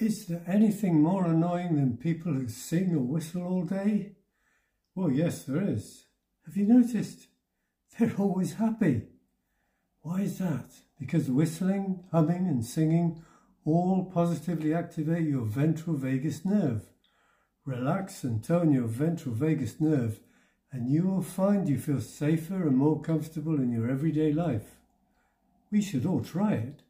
Is there anything more annoying than people who sing or whistle all day? Well, yes, there is. Have you noticed? They're always happy. Why is that? Because whistling, humming and singing all positively activate your ventral vagus nerve. Relax and tone your ventral vagus nerve and you will find you feel safer and more comfortable in your everyday life. We should all try it.